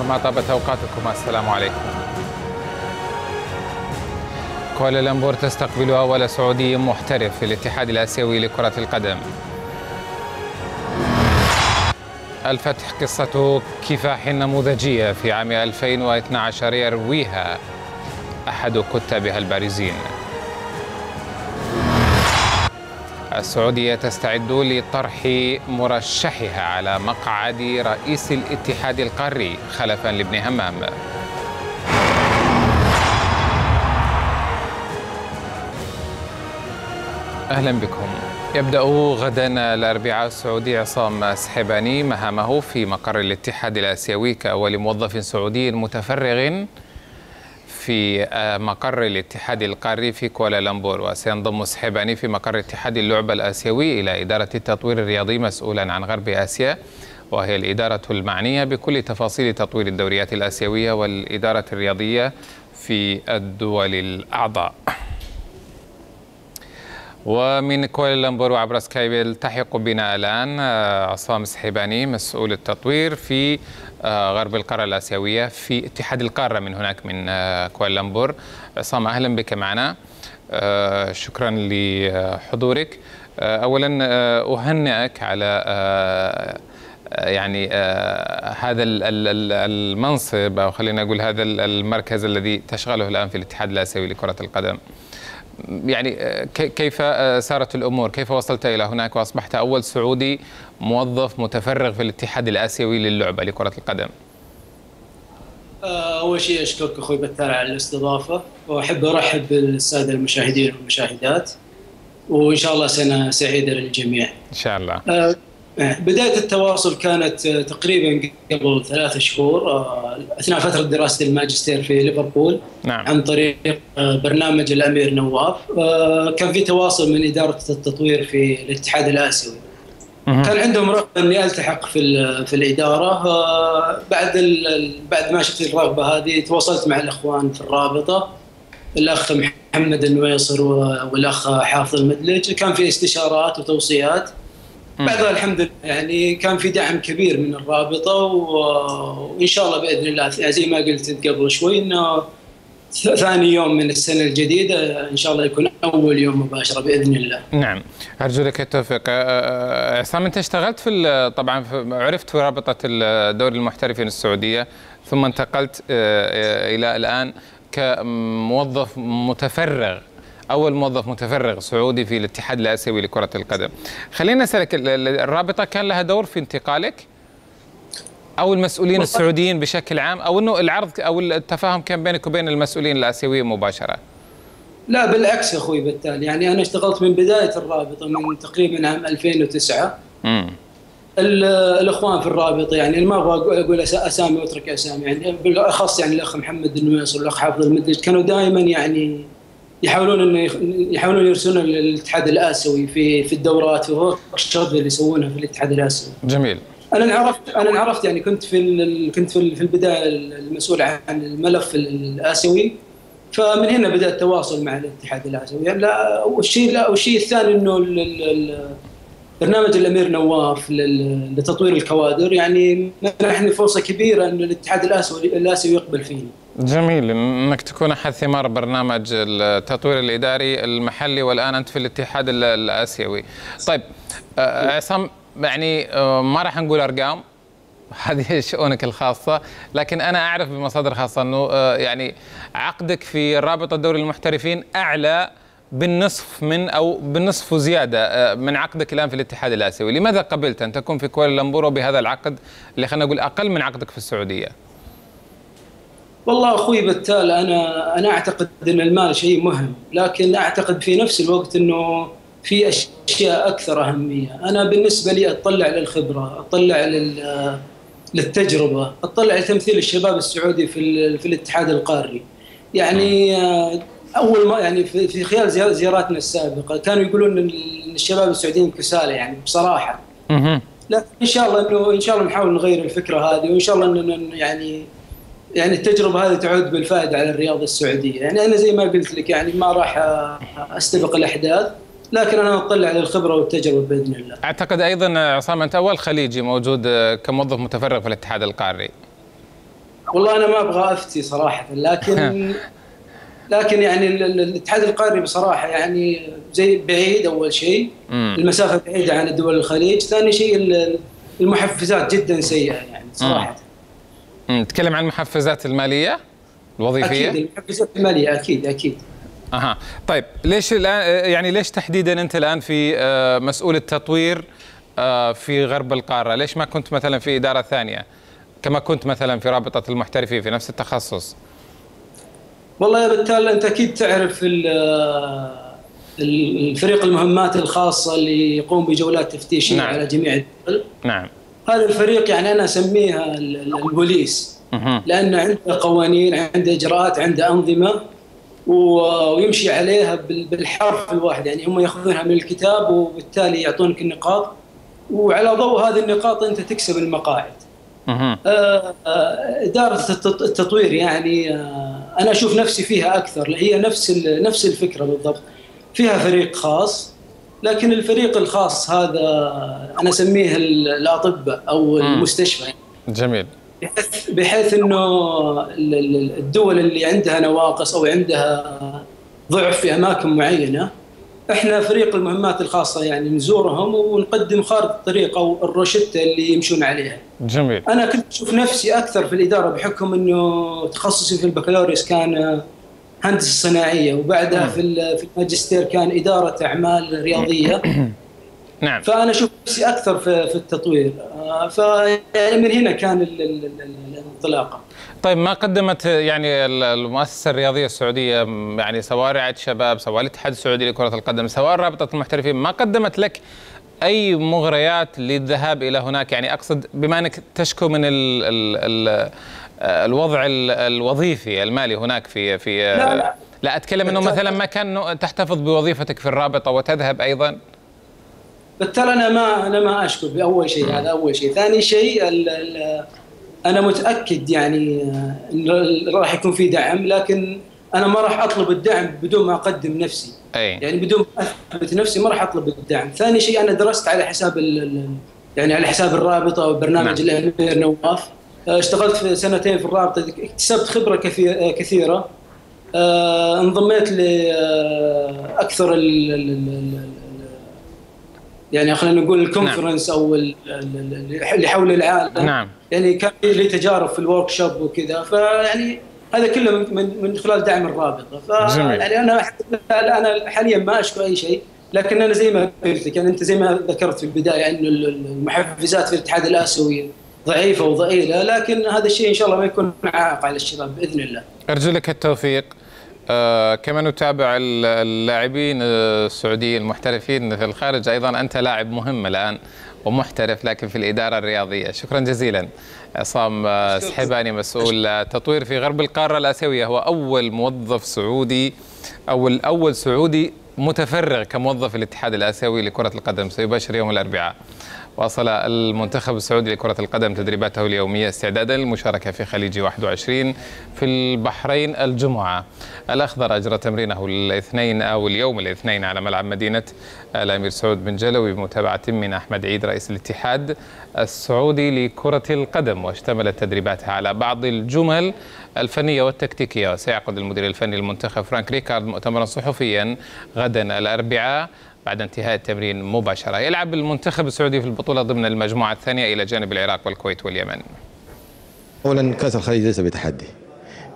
المرمى طابت أوقاتكم. السلام عليكم. كوالالمبور تستقبل أول سعودي محترف في الاتحاد الآسيوي لكرة القدم. الفتح قصة كفاح نموذجية في عام 2012 يرويها أحد كتابها البارزين. السعودية تستعد لطرح مرشحها على مقعد رئيس الاتحاد القاري خلفا لابن همام. أهلا بكم. يبدأ غدا الأربعاء السعودي عصام سحيباني مهامه في مقر الاتحاد الآسيوي كأول موظف سعودي متفرغ في مقر الاتحاد القاري في كوالالمبور. وسينضم سحيباني في مقر اتحاد اللعبة الآسيوي إلى إدارة التطوير الرياضي مسؤولا عن غرب آسيا، وهي الإدارة المعنية بكل تفاصيل تطوير الدوريات الآسيوية والإدارة الرياضية في الدول الأعضاء. ومن كوالالمبور وعبر سكايب يلتحق بنا الآن عصام سحيباني مسؤول التطوير في غرب القارة الآسيوية في اتحاد القارة من هناك من كوالالمبور. عصام أهلا بك معنا، شكرا لحضورك. أولا أهنئك على يعني هذا المنصب، أو خلينا نقول هذا المركز الذي تشغله الآن في الاتحاد الآسيوي لكرة القدم. يعني كيف سارت الأمور؟ كيف وصلت إلى هناك وأصبحت أول سعودي موظف متفرغ في الاتحاد الآسيوي للعبة لكرة القدم؟ أول شيء أشكرك أخوي بتال على الاستضافة، وأحب أرحب بالسادة المشاهدين والمشاهدات، وإن شاء الله سنة سعيدة للجميع. إن شاء الله. بداية التواصل كانت تقريبا قبل 3 شهور أثناء فترة دراسة الماجستير في ليفربول. نعم. عن طريق برنامج الأمير نواف. كان في تواصل من إدارة التطوير في الاتحاد الآسيوي. كان عندهم رغبة إني ألتحق في الإدارة. بعد ما شفت الرغبة هذه تواصلت مع الإخوان في الرابطة، الأخ محمد النويصر والأخ حافظ المدلج، كان في استشارات وتوصيات. بعدها الحمد لله يعني كان في دعم كبير من الرابطه، وان شاء الله باذن الله زي ما قلت قبل شوي انه ثاني يوم من السنه الجديده ان شاء الله يكون اول يوم مباشره باذن الله. نعم، ارجو لك التوفيق. عصام، انت اشتغلت طبعا عرفت في رابطه الدوري المحترفين السعوديه، ثم انتقلت الى الان كموظف متفرغ، أول موظف متفرغ سعودي في الاتحاد الآسيوي لكرة القدم. خلينا نسألك، الرابطة كان لها دور في انتقالك أو المسؤولين السعوديين بشكل عام، أو أنه العرض أو التفاهم كان بينك وبين المسؤولين الآسيويين مباشرة؟ لا بالعكس يا أخوي بتال، يعني أنا اشتغلت من بداية الرابطة من تقريبا عام 2009. الإخوان في الرابطة، يعني ما أبغى أقول أسامي وأترك أسامي، يعني بالأخص يعني الأخ محمد النويصر والأخ حافظ المدلج كانوا دائما يعني يحاولون يرسلون للاتحاد الآسيوي في الدورات والوركشوب اللي يسوونها في الاتحاد الآسيوي. جميل. انا عرفت يعني كنت في البدايه المسؤول عن الملف الآسيوي، فمن هنا بدا التواصل مع الاتحاد الآسيوي. يعني والشيء الثاني انه برنامج الامير نواف لتطوير الكوادر يعني منحني فرصه كبيره ان الاتحاد الآسيوي يقبل فيني. جميل انك تكون احد ثمار برنامج التطوير الاداري المحلي، والان انت في الاتحاد الآسيوي. طيب عصام، يعني ما راح نقول ارقام، هذه شؤونك الخاصه، لكن انا اعرف بمصادر خاصه انه يعني عقدك في رابطه دوري المحترفين اعلى بالنصف من او بالنصف وزياده من عقدك الان في الاتحاد الآسيوي. لماذا قبلت ان تكون في كوالالمبور وبهذا العقد اللي خلينا نقول اقل من عقدك في السعوديه؟ والله اخوي بتال، انا اعتقد ان المال شيء مهم، لكن اعتقد في نفس الوقت انه في اشياء اكثر اهميه. انا بالنسبه لي اطلع للخبره، اطلع للتجربه، اطلع لتمثيل الشباب السعودي في الاتحاد القاري. يعني اول ما يعني في خلال زياراتنا السابقه كانوا يقولون ان الشباب السعوديين كسالى، يعني بصراحه. لا ان شاء الله انه نحاول نغير الفكره هذه، وان شاء الله انه يعني التجربه هذه تعود بالفائده على الرياضه السعوديه. يعني انا زي ما قلت لك يعني ما راح استبق الاحداث، لكن انا اطلع للخبره والتجربه باذن الله. اعتقد ايضا عصام انت اول خليجي موجود كموظف متفرغ في الاتحاد القاري. والله انا ما ابغى افتي صراحه، لكن يعني الاتحاد القاري بصراحه يعني زي بعيد اول شيء، المسافه بعيده عن دول الخليج، ثاني شيء المحفزات جدا سيئه يعني صراحه. نتكلم عن المحفزات الماليه الوظيفيه. اكيد المحفزات الماليه اكيد. اها طيب، ليش الان يعني ليش تحديدا انت الان في مسؤول التطوير في غرب القاره؟ ليش ما كنت مثلا في اداره ثانيه كما كنت مثلا في رابطه المحترفين في نفس التخصص؟ والله يا بتال انت اكيد تعرف الفريق المهمات الخاصه اللي يقوم بجولات تفتيشيه نعم. على جميع الدول. نعم. هذا الفريق يعني انا اسميها البوليس، لان عنده قوانين، عنده اجراءات، عنده انظمه ويمشي عليها بالحرف الواحد، يعني هم ياخذونها من الكتاب وبالتالي يعطونك النقاط، وعلى ضوء هذه النقاط انت تكسب المقاعد. اداره التطوير يعني انا اشوف نفسي فيها اكثر، هي نفس الفكره بالضبط، فيها فريق خاص، لكن الفريق الخاص هذا انا اسميه الاطباء او المستشفى. جميل. بحيث انه الدول اللي عندها نواقص او عندها ضعف في اماكن معينه، احنا فريق المهمات الخاصه يعني نزورهم ونقدم خارطه الطريق او الروشته اللي يمشون عليها. جميل. انا كنت اشوف نفسي اكثر في الاداره بحكم انه تخصصي في البكالوريوس كان هندسه صناعيه، وبعدها في الماجستير كان اداره اعمال رياضيه. نعم. فانا اشوف نفسي اكثر في التطوير، فمن هنا كان الانطلاقه. طيب، ما قدمت يعني المؤسسه الرياضيه السعوديه، يعني سواء رعايه شباب، سواء الاتحاد السعودي لكره القدم، سواء رابطه المحترفين، ما قدمت لك اي مغريات للذهاب الى هناك؟ يعني اقصد بما انك تشكو من الوضع الوظيفي المالي هناك في لا اتكلم انه مثلا ما كان تحتفظ بوظيفتك في الرابطه وتذهب ايضا. بالتالي انا ما اشكر باول شيء، هذا اول شيء. ثاني شيء انا متاكد يعني راح يكون في دعم، لكن انا ما راح اطلب الدعم بدون ما اقدم نفسي. أي. يعني بدون ما اثبت نفسي ما راح اطلب الدعم. ثاني شيء انا درست على حساب يعني على حساب الرابطه وبرنامج الامير نواف، اشتغلت في سنتين في الرابطه، اكتسبت خبره كثيره، انضميت لاكثر يعني خلينا نقول الكونفرنس نعم. او اللي حول العالم. نعم. يعني كان لي تجارب في الورك شوب وكذا، فيعني هذا كله من خلال دعم الرابطه. يعني انا حاليا ما اشكو اي شيء، لكن انا زي ما قلت لك، يعني انت زي ما ذكرت في البدايه انه المحفزات في الاتحاد الاسيوي ضعيفه وضئيله، لكن هذا الشيء ان شاء الله ما يكون عائق على الشباب باذن الله. ارجو لك التوفيق. كما نتابع اللاعبين السعوديين المحترفين في الخارج، أيضا أنت لاعب مهم الآن ومحترف لكن في الإدارة الرياضية. شكرا جزيلا عصام سحيباني، مسؤول تطوير في غرب القارة الآسيوية. هو أول موظف سعودي أو الأول سعودي متفرغ كموظف الاتحاد الآسيوي لكرة القدم، سيباشر يوم الأربعاء. واصل المنتخب السعودي لكرة القدم تدريباته اليومية استعدادا للمشاركة في خليجي 21 في البحرين الجمعة. الأخضر أجرى تمرينه الاثنين أو اليوم الاثنين على ملعب مدينة الأمير سعود بن جلوي بمتابعة من أحمد عيد رئيس الاتحاد السعودي لكرة القدم، واشتملت تدريباتها على بعض الجمل الفنية والتكتيكية. وسيعقد المدير الفني للمنتخب فرانك ريكارد مؤتمرا صحفيا غدا الأربعاء بعد انتهاء التمرين مباشرة. يلعب المنتخب السعودي في البطولة ضمن المجموعة الثانية إلى جانب العراق والكويت واليمن. أولا كأس الخليج ليس بتحدي،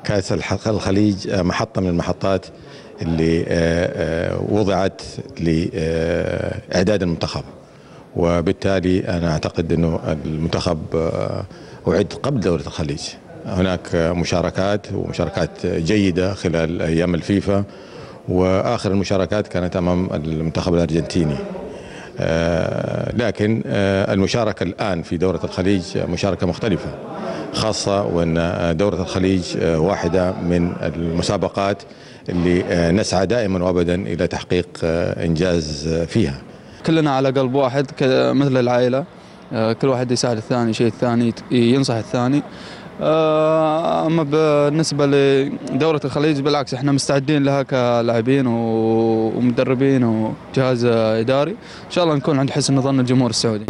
كأس الخليج محطة من المحطات اللي وضعت لإعداد المنتخب، وبالتالي أنا أعتقد أنه المنتخب أعد قبل دورة الخليج. هناك مشاركات ومشاركات جيدة خلال أيام الفيفا، وآخر المشاركات كانت أمام المنتخب الأرجنتيني. لكن المشاركة الآن في دورة الخليج مشاركة مختلفة، خاصة وأن دورة الخليج واحدة من المسابقات اللي نسعى دائما وأبدا إلى تحقيق إنجاز فيها. كلنا على قلب واحد مثل العائلة، كل واحد يساعد الثاني، ينصح الثاني. اما بالنسبه لدوره الخليج بالعكس احنا مستعدين لها كلاعبين ومدربين وجهاز اداري، ان شاء الله نكون عند حسن ظن الجمهور السعودي.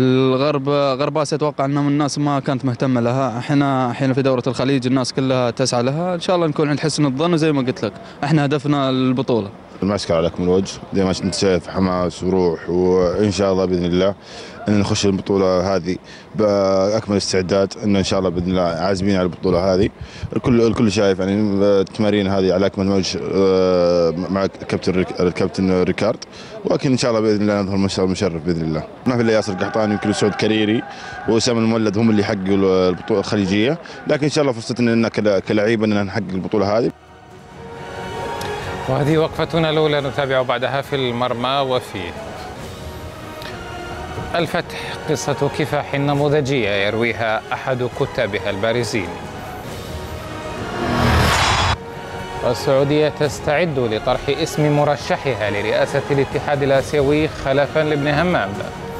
غرب اسيا اتوقع ان الناس ما كانت مهتمه لها، احنا في دوره الخليج الناس كلها تسعى لها، ان شاء الله نكون عند حسن الظن وزي ما قلت لك احنا هدفنا البطوله. ما اشكر عليكم الوجه، زي ما انت شايف حماس وروح، وان شاء الله باذن الله ان نخش البطوله هذه باكمل استعداد، ان شاء الله باذن الله عازمين على البطوله هذه. الكل شايف يعني التمارين هذه على اكمل وجه مع الكابتن ريكارد، واكيد ان شاء الله باذن الله نظهر مشهد مشرف باذن الله. ما في الا ياسر قحطاني ويمكن سعود كريري واسامه المولد هم اللي حققوا البطوله الخليجيه، لكن ان شاء الله فرصتنا ان كلاعيبه ان نحقق البطوله هذه. وهذه وقفتنا الأولى، نتابع بعدها في المرمى. وفي الفتح قصة كفاح نموذجية يرويها أحد كتابها البارزين. السعودية تستعد لطرح اسم مرشحها لرئاسة الاتحاد الآسيوي خلفا لابن همام.